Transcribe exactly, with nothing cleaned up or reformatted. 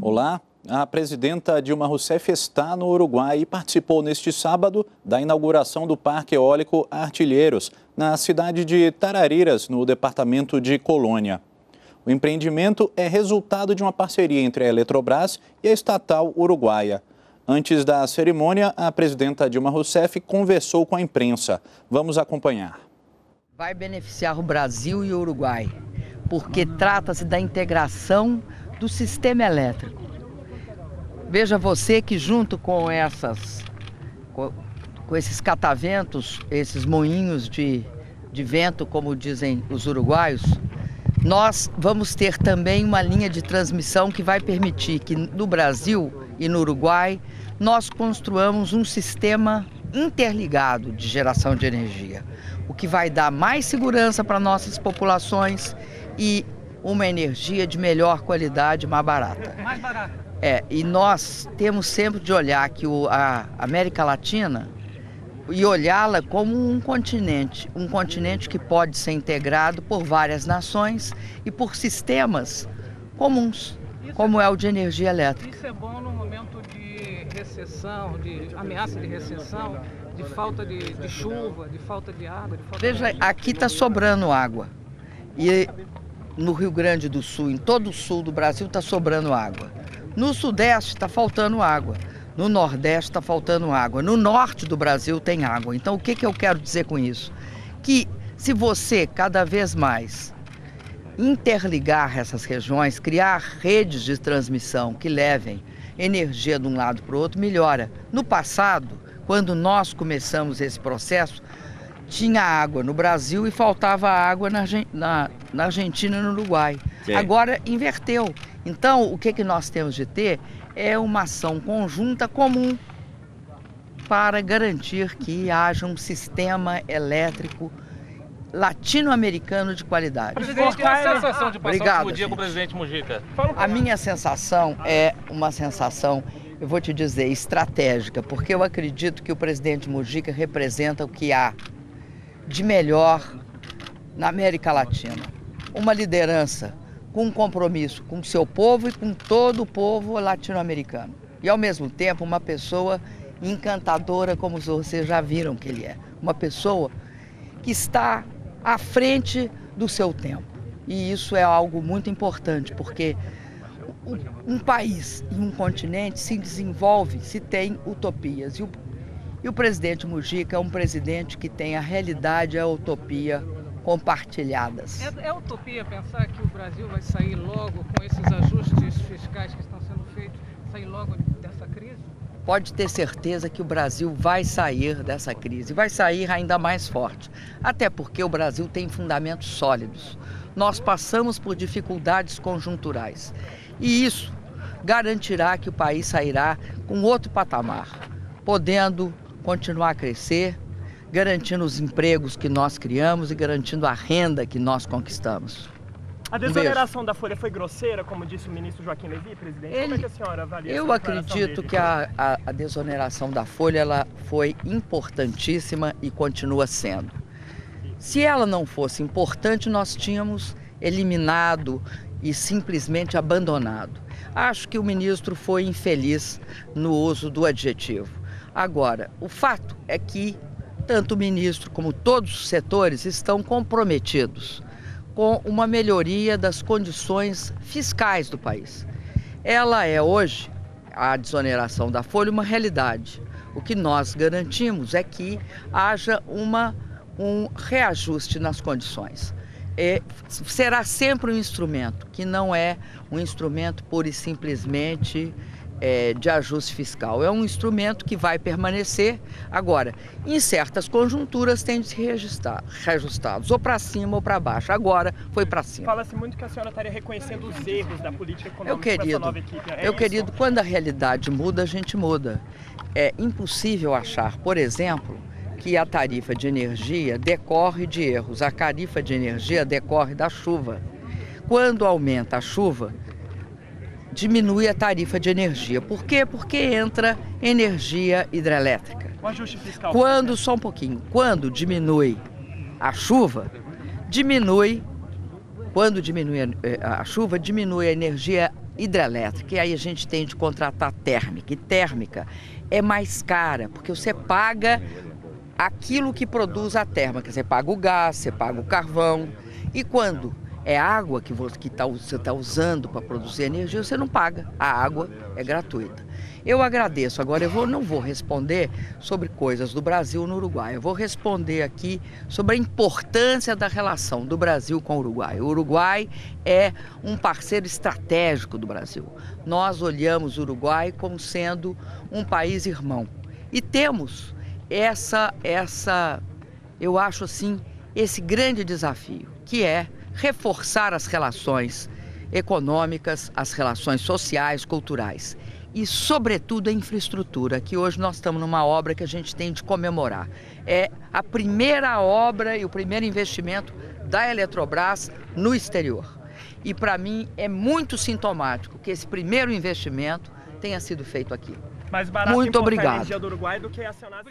Olá, a presidenta Dilma Rousseff está no Uruguai e participou neste sábado da inauguração do Parque Eólico Artilheiros, na cidade de Tarariras, no departamento de Colônia. O empreendimento é resultado de uma parceria entre a Eletrobras e a estatal uruguaia. Antes da cerimônia, a presidenta Dilma Rousseff conversou com a imprensa. Vamos acompanhar. Vai beneficiar o Brasil e o Uruguai, porque trata-se da integração do sistema elétrico. Veja você que junto com essas, com esses cataventos, esses moinhos de, de vento, como dizem os uruguaios, nós vamos ter também uma linha de transmissão que vai permitir que no Brasil e no Uruguai nós construamos um sistema interligado de geração de energia, o que vai dar mais segurança para nossas populações e uma energia de melhor qualidade, mais barata. Mais barata. É, e nós temos sempre de olhar que o, a América Latina e olhá-la como um continente, um continente que pode ser integrado por várias nações e por sistemas comuns, como é o de energia elétrica. Isso é bom no momento de recessão, de ameaça de recessão, de falta de, de chuva, de falta de água. De falta Veja, de... aqui está sobrando água. E no Rio Grande do Sul, em todo o sul do Brasil, está sobrando água. No Sudeste está faltando água. No Nordeste está faltando água, no Norte do Brasil tem água. Então o que, que eu quero dizer com isso? Que se você cada vez mais interligar essas regiões, criar redes de transmissão que levem energia de um lado para o outro, melhora. No passado, quando nós começamos esse processo, tinha água no Brasil e faltava água na, na, na Argentina e no Uruguai. Sim. Agora inverteu. Então o que, que nós temos de ter é uma ação conjunta comum para garantir que haja um sistema elétrico latino-americano de qualidade. Presidente, qual é a sensação de passar o último dia com o presidente Mujica? A minha sensação é uma sensação, eu vou te dizer, estratégica, porque eu acredito que o presidente Mujica representa o que há de melhor na América Latina. Uma liderança com um compromisso com o seu povo e com todo o povo latino-americano. E, ao mesmo tempo, uma pessoa encantadora, como vocês já viram que ele é. Uma pessoa que está à frente do seu tempo. E isso é algo muito importante, porque um país e um continente se desenvolve se tem utopias. E o, e o presidente Mujica é um presidente que tem a realidade e a utopia compartilhadas. É, é utopia pensar que o Brasil vai sair logo com esses ajustes fiscais que estão sendo feitos, sair logo dessa crise? Pode ter certeza que o Brasil vai sair dessa crise, vai sair ainda mais forte, até porque o Brasil tem fundamentos sólidos. Nós passamos por dificuldades conjunturais e isso garantirá que o país sairá com outro patamar, podendo continuar a crescer, garantindo os empregos que nós criamos e garantindo a renda que nós conquistamos. A desoneração um da Folha foi grosseira, como disse o ministro Joaquim Levy, presidente? Ele, como é que a senhora avalia essa declaração dele? Eu acredito que a, a, a desoneração da Folha ela foi importantíssima e continua sendo. Se ela não fosse importante, nós tínhamos eliminado e simplesmente abandonado. Acho que o ministro foi infeliz no uso do adjetivo. Agora, o fato é que tanto o ministro como todos os setores estão comprometidos com uma melhoria das condições fiscais do país. Ela é hoje, a desoneração da Folha, uma realidade. O que nós garantimos é que haja uma, um reajuste nas condições. É, será sempre um instrumento, que não é um instrumento pura e simplesmente É, de ajuste fiscal. É um instrumento que vai permanecer agora. Em certas conjunturas tem de se registrar, reajustados, ou para cima ou para baixo. Agora foi para cima. Fala-se muito que a senhora estaria reconhecendo os erros da política econômica querido, com essa nova equipe. É eu isso? querido, quando a realidade muda, a gente muda. É impossível achar, por exemplo, que a tarifa de energia decorre de erros. A tarifa de energia decorre da chuva. Quando aumenta a chuva, diminui a tarifa de energia. Por quê? Porque entra energia hidrelétrica. O ajuste fiscal. Quando, só um pouquinho, quando diminui a chuva, diminui, quando diminui a, a chuva, diminui a energia hidrelétrica, e aí a gente tem de contratar térmica, e térmica é mais cara, porque você paga aquilo que produz a térmica, você paga o gás, você paga o carvão, e quando é água que você está usando para produzir energia, você não paga, a água é gratuita. Eu agradeço, agora eu vou, não vou responder sobre coisas do Brasil no Uruguai, eu vou responder aqui sobre a importância da relação do Brasil com o Uruguai. O Uruguai é um parceiro estratégico do Brasil. Nós olhamos o Uruguai como sendo um país irmão e temos essa, essa, eu acho assim, esse grande desafio, que é reforçar as relações econômicas, as relações sociais, culturais e, sobretudo, a infraestrutura, que hoje nós estamos numa obra que a gente tem de comemorar. É a primeira obra e o primeiro investimento da Eletrobras no exterior. E, para mim, é muito sintomático que esse primeiro investimento tenha sido feito aqui. Mais barato muito obrigado. A energia do Uruguai do que acionar...